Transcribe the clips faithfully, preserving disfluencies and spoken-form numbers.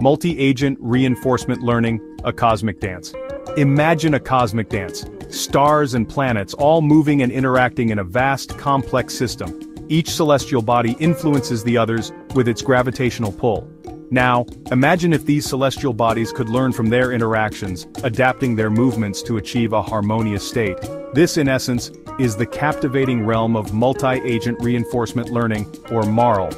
Multi-agent reinforcement learning, a cosmic dance. Imagine a cosmic dance, stars and planets all moving and interacting in a vast, complex system. Each celestial body influences the others with its gravitational pull. Now, imagine if these celestial bodies could learn from their interactions, adapting their movements to achieve a harmonious state. This, in essence, is the captivating realm of multi-agent reinforcement learning, or MARL.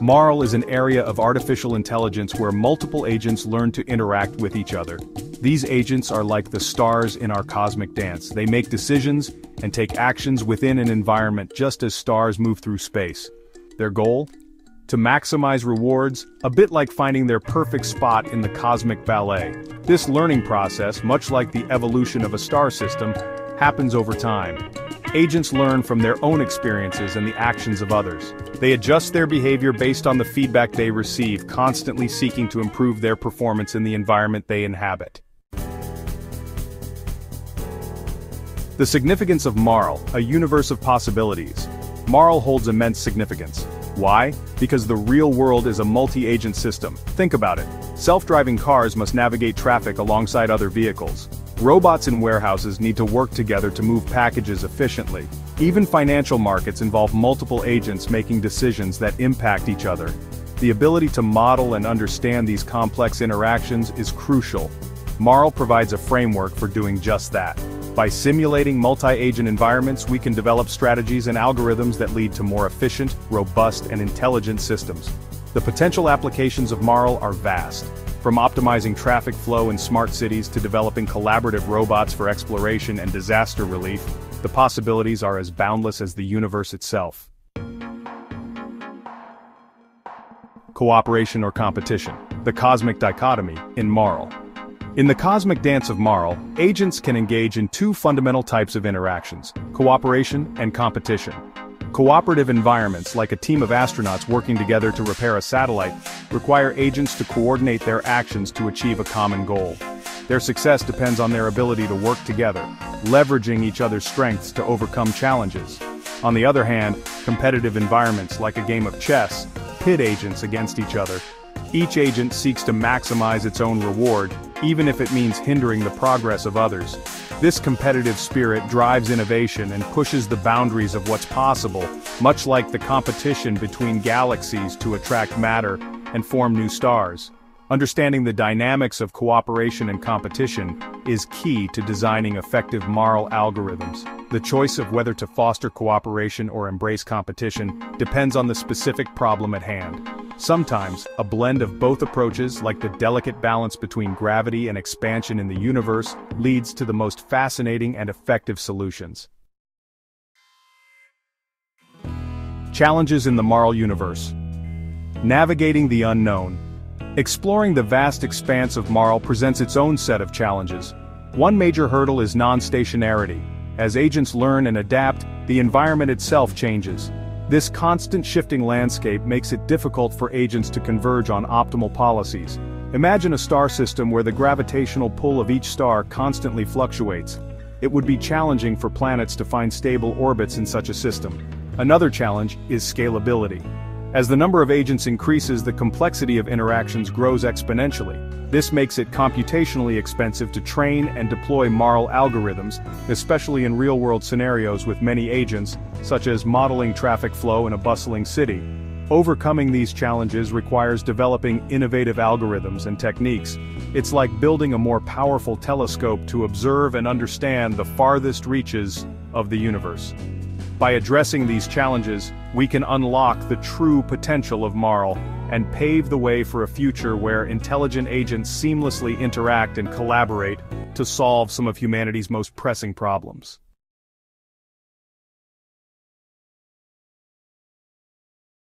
MARL is an area of artificial intelligence where multiple agents learn to interact with each other. These agents are like the stars in our cosmic dance. They make decisions and take actions within an environment just as stars move through space. Their goal? To maximize rewards, a bit like finding their perfect spot in the cosmic ballet. This learning process, much like the evolution of a star system, happens over time. Agents learn from their own experiences and the actions of others. They adjust their behavior based on the feedback they receive, constantly seeking to improve their performance in the environment they inhabit. The significance of MARL, a universe of possibilities. MARL holds immense significance. Why? Because the real world is a multi-agent system. Think about it. Self-driving cars must navigate traffic alongside other vehicles. Robots in warehouses need to work together to move packages efficiently. Even financial markets involve multiple agents making decisions that impact each other. The ability to model and understand these complex interactions is crucial. MARL provides a framework for doing just that. By simulating multi-agent environments, we can develop strategies and algorithms that lead to more efficient, robust, and intelligent systems. The potential applications of MARL are vast. From optimizing traffic flow in smart cities to developing collaborative robots for exploration and disaster relief, the possibilities are as boundless as the universe itself. Cooperation or competition, the cosmic dichotomy in MARL. In the cosmic dance of MARL, agents can engage in two fundamental types of interactions, cooperation and competition. Cooperative environments, like a team of astronauts working together to repair a satellite, require agents to coordinate their actions to achieve a common goal. Their success depends on their ability to work together, leveraging each other's strengths to overcome challenges. On the other hand, competitive environments, like a game of chess, pit agents against each other. Each agent seeks to maximize its own reward, even if it means hindering the progress of others. This competitive spirit drives innovation and pushes the boundaries of what's possible, much like the competition between galaxies to attract matter and form new stars. Understanding the dynamics of cooperation and competition is key to designing effective MARL algorithms. The choice of whether to foster cooperation or embrace competition depends on the specific problem at hand. Sometimes, a blend of both approaches, like the delicate balance between gravity and expansion in the universe, leads to the most fascinating and effective solutions. Challenges in the MARL universe. Navigating the unknown. Exploring the vast expanse of MARL presents its own set of challenges. One major hurdle is non-stationarity. As agents learn and adapt, the environment itself changes. This constant shifting landscape makes it difficult for agents to converge on optimal policies. Imagine a star system where the gravitational pull of each star constantly fluctuates. It would be challenging for planets to find stable orbits in such a system. Another challenge is scalability. As the number of agents increases, the complexity of interactions grows exponentially. This makes it computationally expensive to train and deploy MARL algorithms, especially in real-world scenarios with many agents, such as modeling traffic flow in a bustling city. Overcoming these challenges requires developing innovative algorithms and techniques. It's like building a more powerful telescope to observe and understand the farthest reaches of the universe. By addressing these challenges, we can unlock the true potential of MARL and pave the way for a future where intelligent agents seamlessly interact and collaborate to solve some of humanity's most pressing problems.